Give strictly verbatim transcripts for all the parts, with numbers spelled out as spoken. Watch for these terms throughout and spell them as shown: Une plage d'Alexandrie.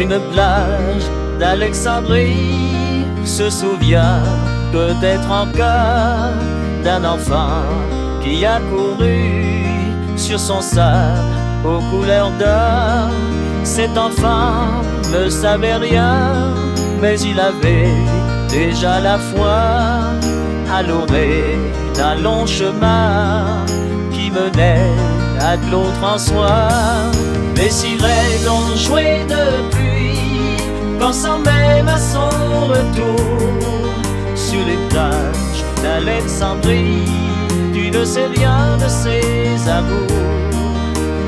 Une plage d'Alexandrie se souvient peut-être encore d'un enfant qui a couru sur son sable aux couleurs d'or. Cet enfant ne savait rien, mais il avait déjà la foi à l'orée d'un long chemin qui menait à de l'autre en soi. Les sirènes ont joué depuis, pensant même à son retour sur les plages d'Alexandrie. Tu ne sais rien de ses amours.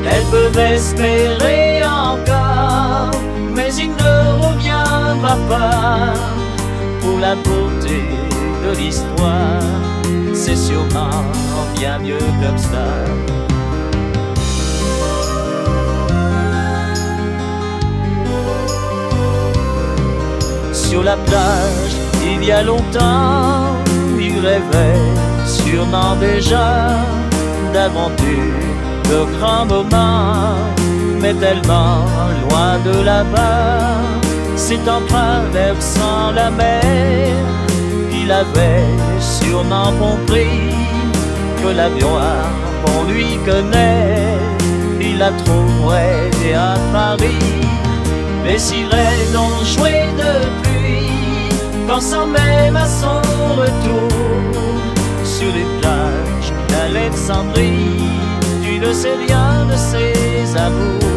Elles peuvent espérer encore, mais il ne reviendra pas. Pour la beauté de l'histoire, c'est sûrement bien mieux comme ça. Sur la plage, il y a longtemps, il rêvait sûrement déjà d'aventures, de grands moments, mais tellement loin de là-bas. C'est en traversant la mer qu'il avait sûrement compris que la gloire qu'on lui connaît, il la trouverait à Paris. Les sirènes ont joué depuis, pensant même à son retour sur les plages d'Alexandrie. Tu ne sais rien de ses amours.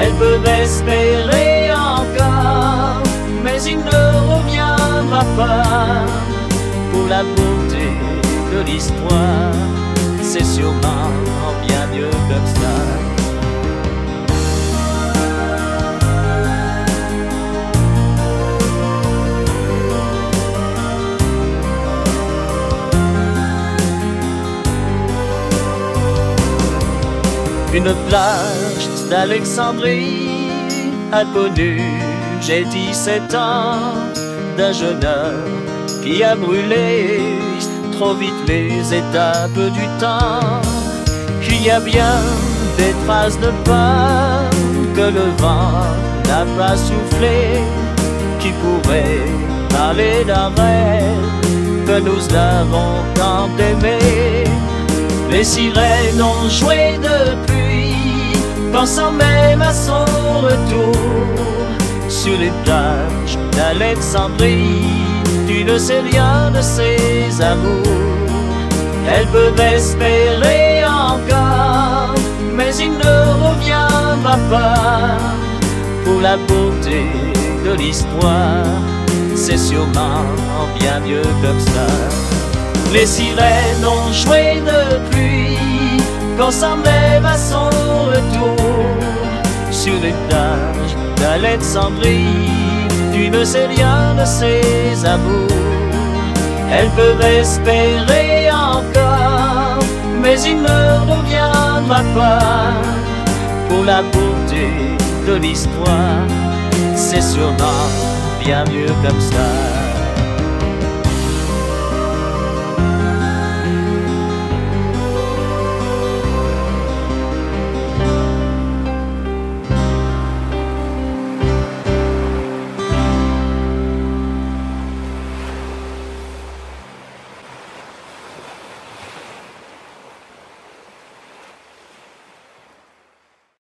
Elles peuvent espérer encore, mais il ne reviendra pas. Pour la beauté de l'histoire, c'est sûrement bien mieux comme ça. Une plage d'Alexandrie a connu, j'ai dix-sept ans, d'un jeune homme qui a brûlé trop vite les étapes du temps. Qu'il y a bien des traces de pas que le vent n'a pas soufflé, qui pourrait parler d'un rêve que nous avons tant aimé. Les sirènes ont joué depuis, pensant même à son retour sur les plages d'Alexandrie. Tu ne sais rien de ses amours. Elles peuvent espérer encore, mais il ne reviendra pas. Pour la beauté de l'histoire, c'est sûrement bien mieux comme ça. Les sirènes ont joué depuis, pensant même à son retour sur les plages d'Alexandrie. Tu ne sais rien de ses amours. Elles peuvent espérer encore, mais il ne reviendra pas. Pour la beauté de l'histoire, c'est sûrement bien mieux comme ça.